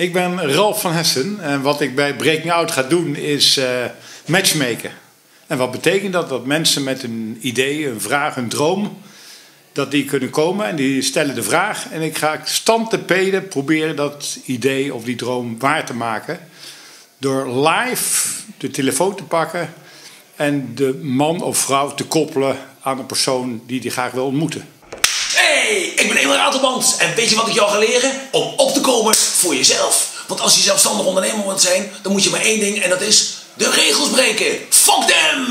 Ik ben Ralph van Hessen en wat ik bij Breaking Out ga doen is matchmaken. En wat betekent dat? Dat mensen met een idee, een vraag, een droom, dat die kunnen komen en die stellen de vraag. En ik ga stand te peden proberen dat idee of die droom waar te maken. Door live de telefoon te pakken en de man of vrouw te koppelen aan een persoon die die graag wil ontmoeten. Hey, ik ben Emile Ratelband en weet je wat ik jou ga leren? Om op te komen voor jezelf. Want als je zelfstandig ondernemer wilt zijn, dan moet je maar één ding en dat is de regels breken. Fuck them!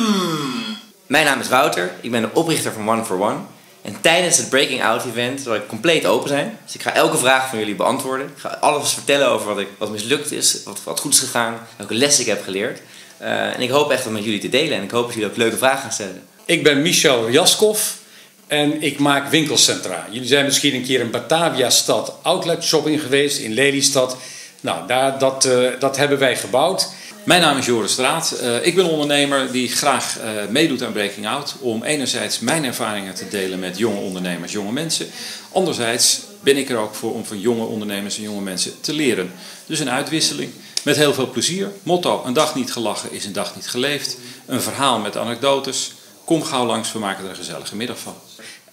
Mijn naam is Router, ik ben de oprichter van One for One. En tijdens het Breaking Out event zal ik compleet open zijn. Dus ik ga elke vraag van jullie beantwoorden. Ik ga alles vertellen over wat mislukt is, wat goed is gegaan, welke les ik heb geleerd. En ik hoop echt om met jullie te delen en ik hoop dat jullie ook leuke vragen gaan stellen. Ik ben Michiel Jaskov. En ik maak winkelcentra. Jullie zijn misschien een keer in Bataviastad outlet shopping geweest, in Lelystad. Nou, dat hebben wij gebouwd. Mijn naam is Joris de Raadt. Ik ben een ondernemer die graag meedoet aan Breaking Out. Om enerzijds mijn ervaringen te delen met jonge ondernemers, jonge mensen. Anderzijds ben ik er ook voor om van jonge ondernemers en jonge mensen te leren. Dus een uitwisseling met heel veel plezier. Motto, een dag niet gelachen is een dag niet geleefd. Een verhaal met anekdotes. Kom gauw langs, we maken er een gezellige middag van.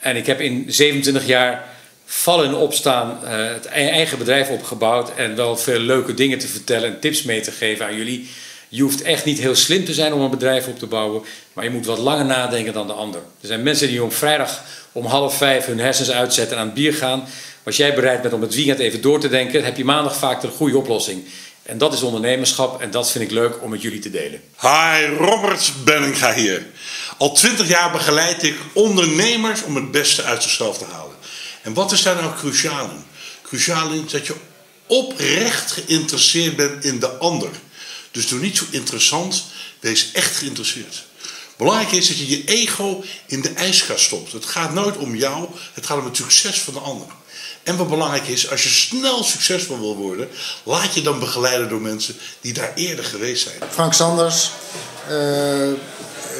En ik heb in 27 jaar vallen en opstaan het eigen bedrijf opgebouwd. En wel veel leuke dingen te vertellen en tips mee te geven aan jullie. Je hoeft echt niet heel slim te zijn om een bedrijf op te bouwen. Maar je moet wat langer nadenken dan de ander. Er zijn mensen die op vrijdag om 5:30 hun hersens uitzetten en aan het bier gaan. Als jij bereid bent om het weekend even door te denken, heb je maandag vaak een goede oplossing. En dat is ondernemerschap en dat vind ik leuk om met jullie te delen. Hi, Robert Benninga hier. Al 20 jaar begeleid ik ondernemers om het beste uit zichzelf te halen. En wat is daar nou cruciaal in? Cruciaal is dat je oprecht geïnteresseerd bent in de ander. Dus doe niet zo interessant, wees echt geïnteresseerd. Belangrijk is dat je je ego in de ijskast stopt. Het gaat nooit om jou, het gaat om het succes van de ander. En wat belangrijk is, als je snel succesvol wil worden, laat je dan begeleiden door mensen die daar eerder geweest zijn. Frank Sanders,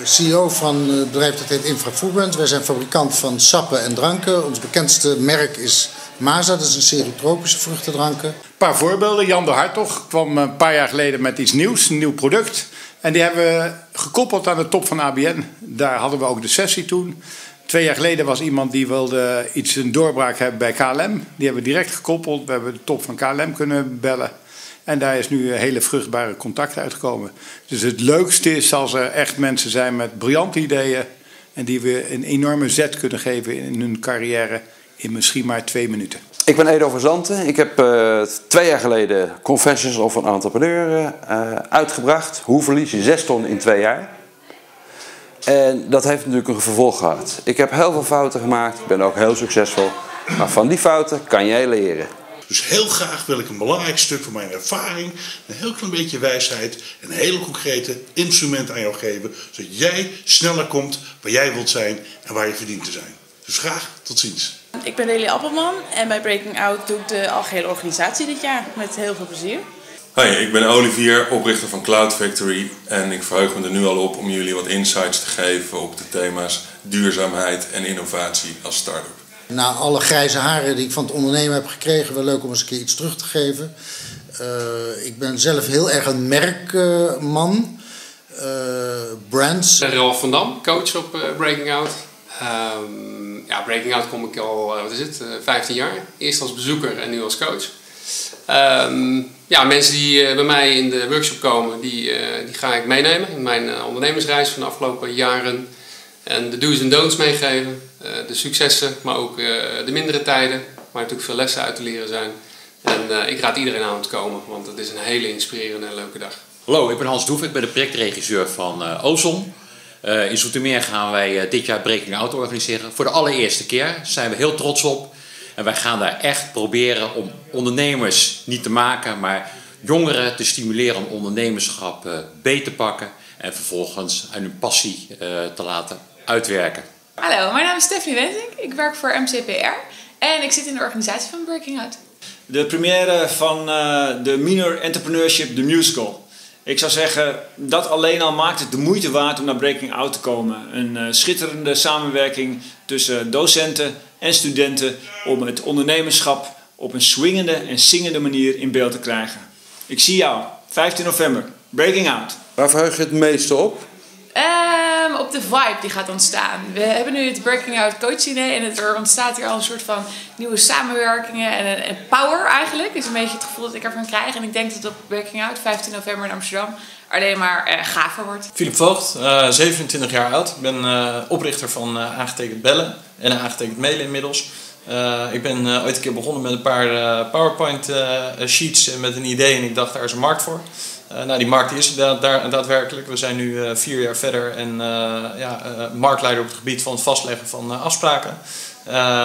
CEO van het bedrijf dat heet Infra Foodbrands. Wij zijn fabrikant van sappen en dranken. Ons bekendste merk is Maza, dat is een serie tropische vruchtendranken. Een paar voorbeelden. Jan de Hartog kwam een paar jaar geleden met iets nieuws, een nieuw product. En die hebben we gekoppeld aan de top van ABN. Daar hadden we ook de sessie toen. 2 jaar geleden was iemand die wilde een doorbraak hebben bij KLM. Die hebben we direct gekoppeld. We hebben de top van KLM kunnen bellen. En daar is nu een hele vruchtbare contact uitgekomen. Dus het leukste is als er echt mensen zijn met briljante ideeën. En die we een enorme zet kunnen geven in hun carrière in misschien maar 2 minuten. Ik ben Edo van Santen. Ik heb 2 jaar geleden Confessions of an Entrepreneur uitgebracht. Hoe verlies je 6 ton in 2 jaar? En dat heeft natuurlijk een vervolg gehad. Ik heb heel veel fouten gemaakt, ik ben ook heel succesvol. Maar van die fouten kan jij leren. Dus heel graag wil ik een belangrijk stuk van mijn ervaring, een heel klein beetje wijsheid en hele concrete instrumenten aan jou geven. Zodat jij sneller komt waar jij wilt zijn en waar je verdient te zijn. Dus graag tot ziens. Ik ben Lily Appelman en bij Breaking Out doe ik de algehele organisatie dit jaar met heel veel plezier. Hoi, ik ben Olivier, oprichter van Cloud Factory en ik verheug me er nu al op om jullie wat insights te geven op de thema's duurzaamheid en innovatie als start-up. Na alle grijze haren die ik van het ondernemen heb gekregen, wel leuk om eens een keer iets terug te geven. Ik ben zelf heel erg een merkman, brands. Ik ben Ralph van Dam, coach op Breaking Out. Ja, Breaking Out kom ik al, 15 jaar. Eerst als bezoeker en nu als coach. Ja, mensen die bij mij in de workshop komen, die ga ik meenemen in mijn ondernemersreis van de afgelopen jaren. En de do's en don'ts meegeven, de successen, maar ook de mindere tijden, waar natuurlijk veel lessen uit te leren zijn. En ik raad iedereen aan om te komen, want het is een hele inspirerende en leuke dag. Hallo, ik ben Hans Doef, ik ben de projectregisseur van OZOM. In Zoetermeer gaan wij dit jaar Breaking Out organiseren. Voor de allereerste keer, daar zijn we heel trots op. En wij gaan daar echt proberen om ondernemers niet te maken, maar jongeren te stimuleren om ondernemerschap beter te pakken. En vervolgens aan hun passie te laten uitwerken. Hallo, mijn naam is Stephanie Wensing. Ik werk voor MCPR en ik zit in de organisatie van Breaking Out. De première van de Minor Entrepreneurship, de musical. Ik zou zeggen, dat alleen al maakt het de moeite waard om naar Breaking Out te komen. Een schitterende samenwerking tussen docenten en studenten om het ondernemerschap op een swingende en zingende manier in beeld te krijgen. Ik zie jou, 15 november, Breaking Out. Waar verheug je het meeste op? Op de vibe die gaat ontstaan. We hebben nu het Breaking Out coaching en er ontstaat hier al een soort van nieuwe samenwerkingen en power eigenlijk. Is een beetje het gevoel dat ik ervan krijg. En ik denk dat het op Breaking Out, 15 november in Amsterdam, alleen maar gaver wordt. Philip Voogt, 27 jaar oud. Ik ben oprichter van aangetekend bellen en aangetekend mailen inmiddels. Ik ben ooit een keer begonnen met een paar PowerPoint sheets en met een idee en ik dacht daar is een markt voor. Nou, die markt is daadwerkelijk. We zijn nu 4 jaar verder en marktleider op het gebied van het vastleggen van afspraken.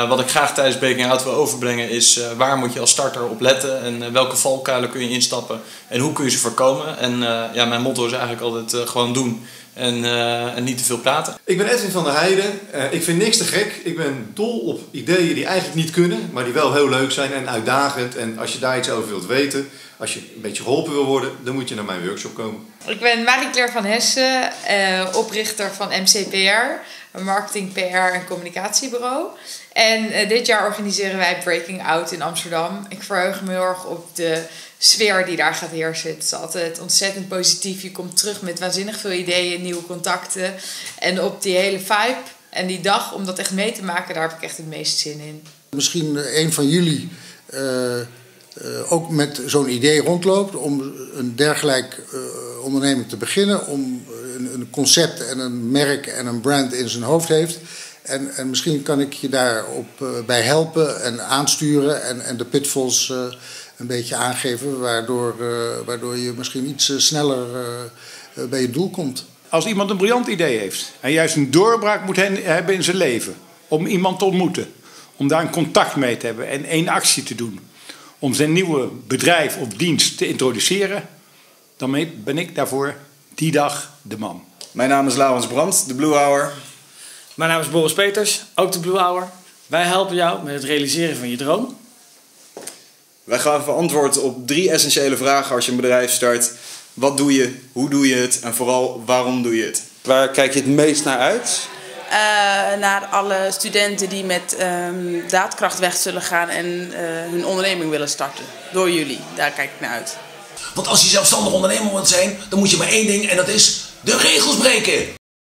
Wat ik graag tijdens Breaking Out wil overbrengen is waar moet je als starter op letten en welke valkuilen kun je instappen en hoe kun je ze voorkomen. En mijn motto is eigenlijk altijd gewoon doen. En niet te veel praten. Ik ben Edwin van der Heijden. Ik vind niks te gek. Ik ben dol op ideeën die eigenlijk niet kunnen, maar die wel heel leuk zijn en uitdagend. En als je daar iets over wilt weten, als je een beetje geholpen wil worden, dan moet je naar mijn workshop komen. Ik ben Marie-Claire van Hessen, oprichter van MCPR, een marketing, PR en communicatiebureau. En dit jaar organiseren wij Breaking Out in Amsterdam. Ik verheug me heel erg op de sfeer die daar gaat heersen. Het is altijd ontzettend positief. Je komt terug met waanzinnig veel ideeën, nieuwe contacten. En op die hele vibe en die dag, om dat echt mee te maken, daar heb ik echt het meeste zin in. Misschien een van jullie ook met zo'n idee rondloopt om een dergelijk onderneming te beginnen. Om een concept en een merk en een brand in zijn hoofd heeft. En misschien kan ik je daarop bij helpen en aansturen en de pitfalls een beetje aangeven, waardoor je misschien iets sneller bij je doel komt. Als iemand een briljant idee heeft en juist een doorbraak moet hebben in zijn leven, om iemand te ontmoeten, om daar een contact mee te hebben en één actie te doen, om zijn nieuwe bedrijf of dienst te introduceren, dan ben ik daarvoor die dag de man. Mijn naam is Laurens Brandt, de Blue Hour. Mijn naam is Boris Peters, ook de Blue Hour. Wij helpen jou met het realiseren van je droom. Wij gaven antwoord op 3 essentiële vragen als je een bedrijf start. Wat doe je, hoe doe je het en vooral waarom doe je het? Waar kijk je het meest naar uit? Naar alle studenten die met daadkracht weg zullen gaan en hun onderneming willen starten. Door jullie, daar kijk ik naar uit. Want als je zelfstandig ondernemer wilt zijn, dan moet je maar één ding en dat is de regels breken.